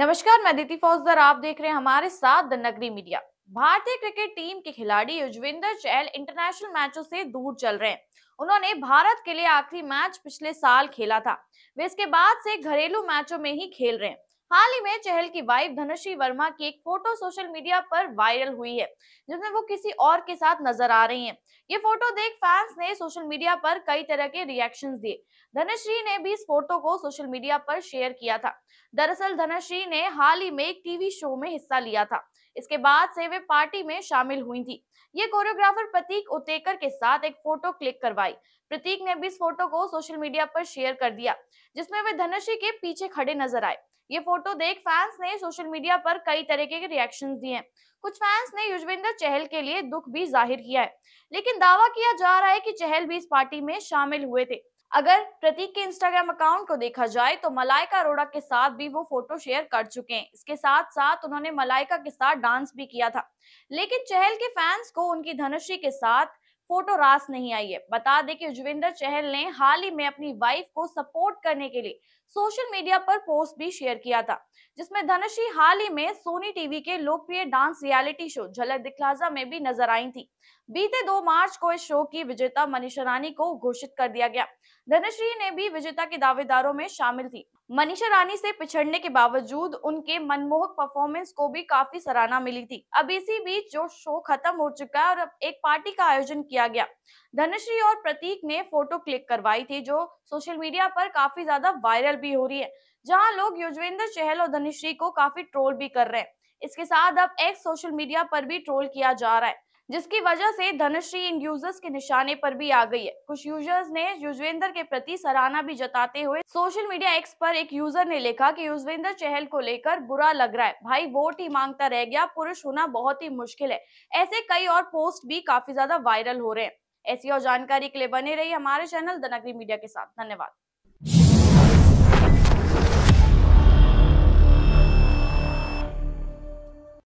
नमस्कार, मैं अदिति फौजदर, आप देख रहे हैं हमारे साथ द नगरी मीडिया। भारतीय क्रिकेट टीम के खिलाड़ी युजवेंद्र चहल इंटरनेशनल मैचों से दूर चल रहे हैं। उन्होंने भारत के लिए आखिरी मैच पिछले साल खेला था। वे इसके बाद से घरेलू मैचों में ही खेल रहे हैं। हाल ही में चहल की वाइफ धनश्री वर्मा की एक फोटो सोशल मीडिया पर वायरल हुई है, जिसमें वो किसी और के साथ नजर आ रही हैं। ये फोटो देख फैंस ने सोशल मीडिया पर कई तरह के रिएक्शंस दिए। धनश्री ने भी इस फोटो को सोशल मीडिया पर शेयर किया था। दरअसल धनश्री ने हाल ही में एक टीवी शो में हिस्सा लिया था। इसके बाद से वे पार्टी में शामिल हुई थी। ये कोरियोग्राफर प्रतीक उतेकर के साथ एक फोटो क्लिक करवाई। प्रतीक ने भी इस फोटो को सोशल मीडिया पर शेयर कर दिया, जिसमें वे धनश्री के पीछे खड़े नजर आए। ये फोटो देख फैंस ने सोशल मीडिया पर कई तरह के रिएक्शंस दिए हैं। कुछ फैंस ने युजवेंद्र चहल के लिए दुख भी जाहिर किया है, लेकिन दावा किया जा रहा है कि चहल भी इस पार्टी में शामिल हुए थे। अगर प्रतीक के इंस्टाग्राम अकाउंट को देखा जाए तो मलायका अरोड़ा के साथ भी वो फोटो शेयर कर चुके हैं। इसके साथ साथ उन्होंने मलायका के साथ डांस भी किया था, लेकिन चहल के फैंस को उनकी धनश्री के साथ फोटो रास नहीं आई है। बता दें कि युजवेंद्र चहल ने हाल ही में अपनी वाइफ को सपोर्ट करने के लिए सोशल मीडिया पर पोस्ट भी शेयर किया था, जिसमें धनश्री हाल ही में सोनी टीवी के लोकप्रिय डांस रियलिटी शो झलक दिखलाजा में भी नजर आई थी। बीते 2 मार्च को इस शो की विजेता मनीषा रानी को घोषित कर दिया गया। धनश्री ने भी विजेता के दावेदारों में शामिल थी। मनीषा रानी से पिछड़ने के बावजूद उनके मनमोहक परफॉर्मेंस को भी काफी सराहना मिली थी। अब इसी बीच जो शो खत्म हो चुका है और अब एक पार्टी का आयोजन किया गया। धनश्री और प्रतीक ने फोटो क्लिक करवाई थी, जो सोशल मीडिया पर काफी ज्यादा वायरल भी हो रही है, जहां लोग युजवेंद्र चहल और धनश्री को काफी ट्रोल भी कर रहे हैं। इसके साथ अब एक्स सोशल मीडिया पर भी ट्रोल किया जा रहा है, जिसकी वजह से धनश्री इन यूजर्स के निशाने पर भी आ गई है। कुछ यूजर्स ने युजवेंद्र के प्रति सराहना भी जताते हुए सोशल मीडिया एक्स पर एक यूजर ने लिखा कि युजवेंद्र चहल को लेकर बुरा लग रहा है, भाई वोट ही मांगता रह गया, पुरुष होना बहुत ही मुश्किल है। ऐसे कई और पोस्ट भी काफी ज्यादा वायरल हो रहे हैं। ऐसी और जानकारी के लिए बने रही हमारे चैनल द नगरी मीडिया के साथ। धन्यवाद।